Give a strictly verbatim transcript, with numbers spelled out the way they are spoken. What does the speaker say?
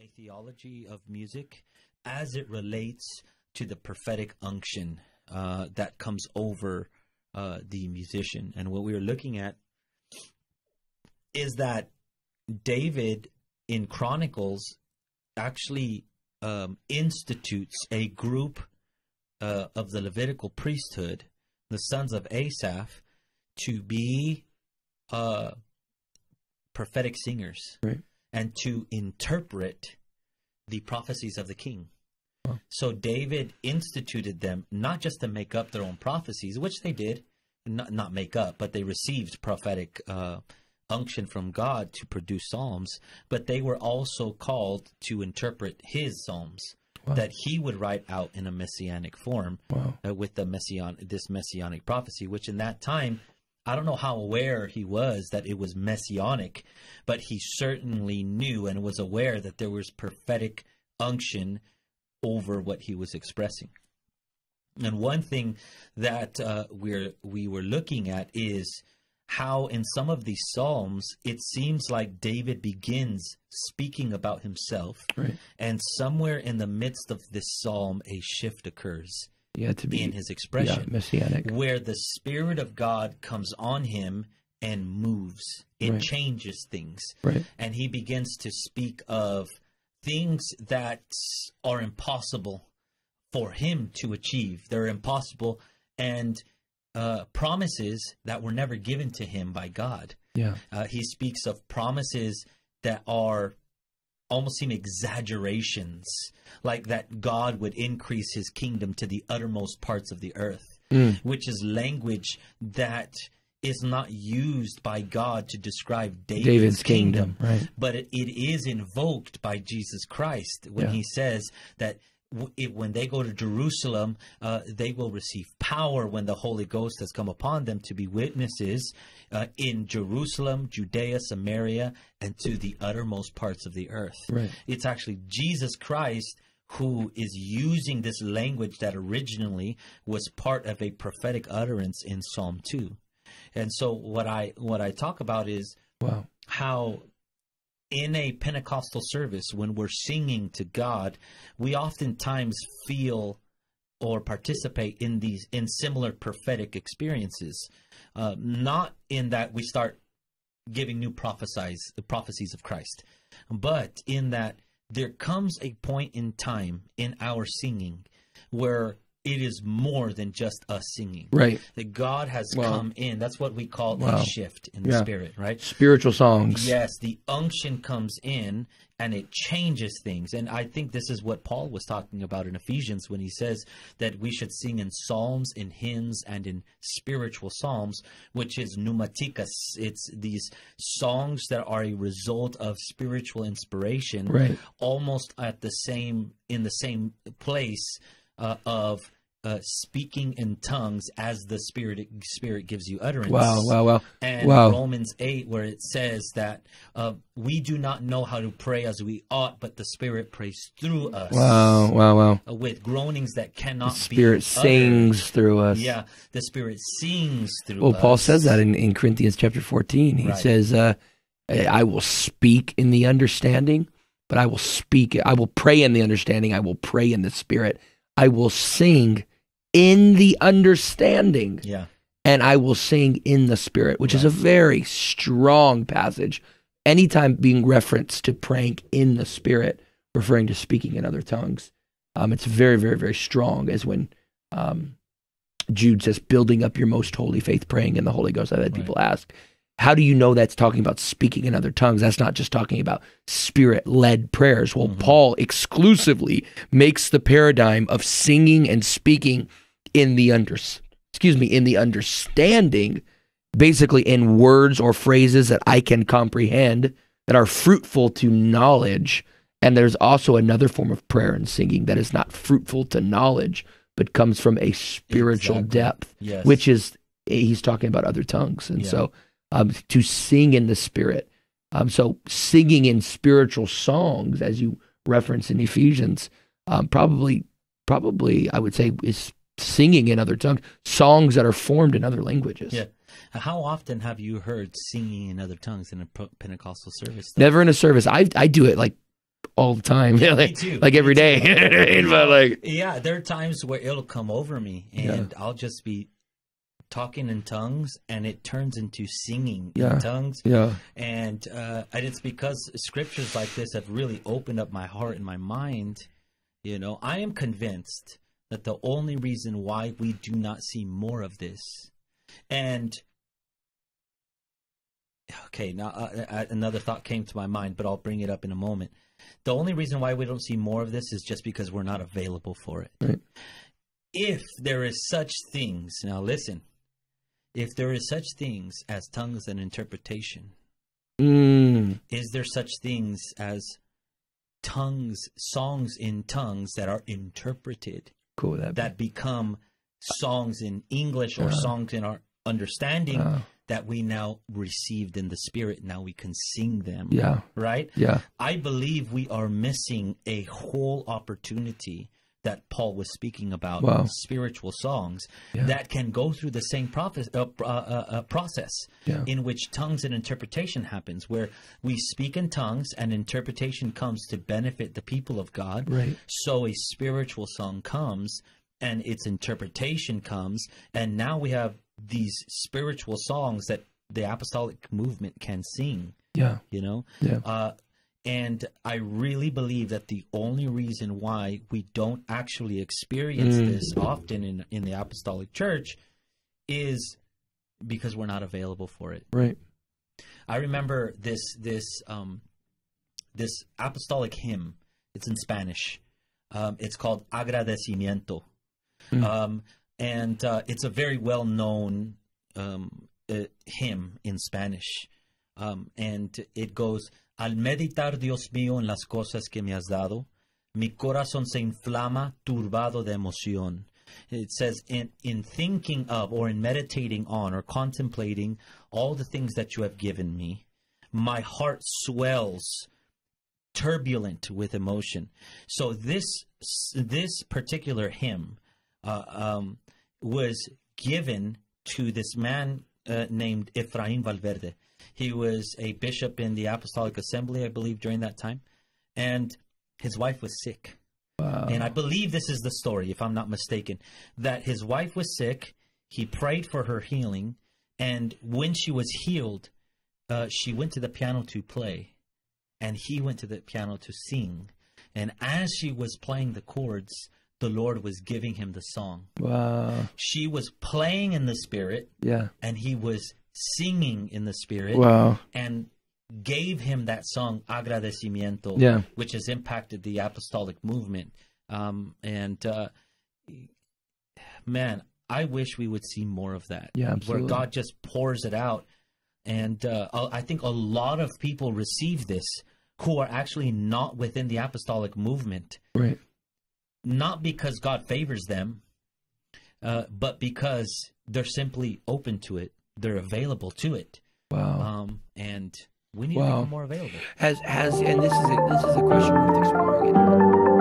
A theology of music as it relates to the prophetic unction uh, that comes over uh, the musician. And what we are looking at is that David in Chronicles actually um, institutes a group uh, of the Levitical priesthood, the sons of Asaph, to be uh, prophetic singers, right, and to interpret the prophecies of the king. Wow. So David instituted them not just to make up their own prophecies, which they did, not, not make up, but they received prophetic uh unction from God to produce psalms, but they were also called to interpret his psalms. Wow. That he would write out in a messianic form. Wow. uh, with the mession this messianic prophecy, which in that time, I don't know how aware he was that it was messianic, but he certainly knew and was aware that there was prophetic unction over what he was expressing. And one thing that uh, we're we were looking at is how in some of these psalms, it seems like David begins speaking about himself, right, and somewhere in the midst of this psalm, a shift occurs yeah, to be, in his expression, yeah, messianic, where the Spirit of God comes on him and moves. It right. changes things. Right. And he begins to speak of things that are impossible for him to achieve. They're impossible, and Uh, promises that were never given to him by God. Yeah, uh, he speaks of promises that are almost seem exaggerations, like that God would increase his kingdom to the uttermost parts of the earth, mm. which is language that is not used by God to describe David's, David's kingdom, kingdom right. but it, it is invoked by Jesus Christ when yeah. he says that It, when they go to Jerusalem, uh, they will receive power when the Holy Ghost has come upon them to be witnesses uh, in Jerusalem, Judea, Samaria, and to the uttermost parts of the earth. Right. It's actually Jesus Christ who is using this language that originally was part of a prophetic utterance in Psalm two. And so what I what I talk about is wow. how in a Pentecostal service, when we're singing to God, we oftentimes feel or participate in these in similar prophetic experiences. Uh, not in that we start giving new prophesies, the prophecies of Christ, but in that there comes a point in time in our singing where it is more than just us singing. Right. That God has wow. come in. That's what we call wow. a shift in the yeah. spirit, right? Spiritual songs. Yes, the unction comes in and it changes things. And I think this is what Paul was talking about in Ephesians when he says that we should sing in psalms, in hymns, and in spiritual psalms, which is pneumaticas. It's these songs that are a result of spiritual inspiration, right, almost at the same in the same place uh, of Uh, speaking in tongues as the Spirit Spirit gives you utterance. Wow, wow, wow. And wow. Romans eight, where it says that uh, we do not know how to pray as we ought, but the Spirit prays through us. Wow, wow, wow. Uh, with groanings that cannot be. The Spirit be sings uttered. through us. Yeah, the Spirit sings through well, us. Well, Paul says that in, in Corinthians chapter fourteen. He right. says, uh, I will speak in the understanding, but I will speak, I will pray in the understanding, I will pray in the Spirit. I will sing in the understanding, yeah, and I will sing in the Spirit, which right. is a very strong passage. Anytime being referenced to praying in the Spirit, referring to speaking in other tongues, um, it's very, very, very strong. As when um, Jude says, building up your most holy faith, praying in the Holy Ghost. I've had right. people ask, how do you know that's talking about speaking in other tongues? That's not just talking about Spirit-led prayers. Well, mm-hmm. Paul exclusively makes the paradigm of singing and speaking in the under, excuse me, in the understanding, basically in words or phrases that I can comprehend that are fruitful to knowledge. And there's also another form of prayer and singing that is not fruitful to knowledge, but comes from a spiritual exactly. depth, yes. which is, he's talking about other tongues. And yeah. so um, to sing in the Spirit. Um, so singing in spiritual songs, as you reference in Ephesians, um, probably, probably I would say is singing in other tongues, songs that are formed in other languages. Yeah. How often have you heard singing in other tongues in a Pentecostal service? Though? Never in a service. I I do it like all the time. Yeah, like, me too. Like every me day. Too. But like, yeah, there are times where it'll come over me and yeah. I'll just be talking in tongues and it turns into singing yeah. in tongues. Yeah. And, uh, and it's because scriptures like this have really opened up my heart and my mind. You know, I am convinced that the only reason why we do not see more of this, and okay, now uh, another thought came to my mind, but I'll bring it up in a moment. The only reason why we don't see more of this is just because we're not available for it. Right. If there is such things, now listen, if there is such things as tongues and interpretation, mm. is there such things as tongues, songs in tongues that are interpreted, cool, that, that be. become songs in English or uh, songs in our understanding uh, that we now received in the Spirit? Now we can sing them. Yeah. Right? Yeah. I believe we are missing a whole opportunity that Paul was speaking about, wow. spiritual songs yeah. that can go through the same process, uh, uh, uh, process yeah. in which tongues and interpretation happens, where we speak in tongues and interpretation comes to benefit the people of God. Right. So a spiritual song comes and its interpretation comes. And now we have these spiritual songs that the apostolic movement can sing. Yeah. You know? Yeah. Uh, And I really believe that the only reason why we don't actually experience mm. this often in, in the apostolic church is because we're not available for it. Right. I remember this this um, this apostolic hymn. It's in Spanish. Um, it's called Agradecimiento. Mm. Um, and uh, it's a very well-known um, uh, hymn in Spanish. Um, and it goes... Al meditar, Dios mío, en las cosas que me has dado, mi corazón se inflama, turbado de emoción. It says, in, in thinking of or in meditating on or contemplating all the things that you have given me, my heart swells, turbulent with emotion. So this, this particular hymn uh, um, was given to this man uh, named Efraín Valverde. He was a bishop in the Apostolic Assembly, I believe, during that time. And his wife was sick. Wow. And I believe this is the story, if I'm not mistaken, that his wife was sick. He prayed for her healing. And when she was healed, uh, she went to the piano to play. And he went to the piano to sing. And as she was playing the chords, the Lord was giving him the song. Wow. She was playing in the Spirit. Yeah. And he was singing in the Spirit, wow. and gave him that song Agradecimiento, yeah. which has impacted the apostolic movement. Um, and uh, man, I wish we would see more of that, yeah, where God just pours it out. And uh, I think a lot of people receive this who are actually not within the apostolic movement, right? Not because God favors them, uh, but because they're simply open to it. They're available to it. Wow. Um, and we need wow. to make them more available. Has has and this is a, this is a question worth exploring.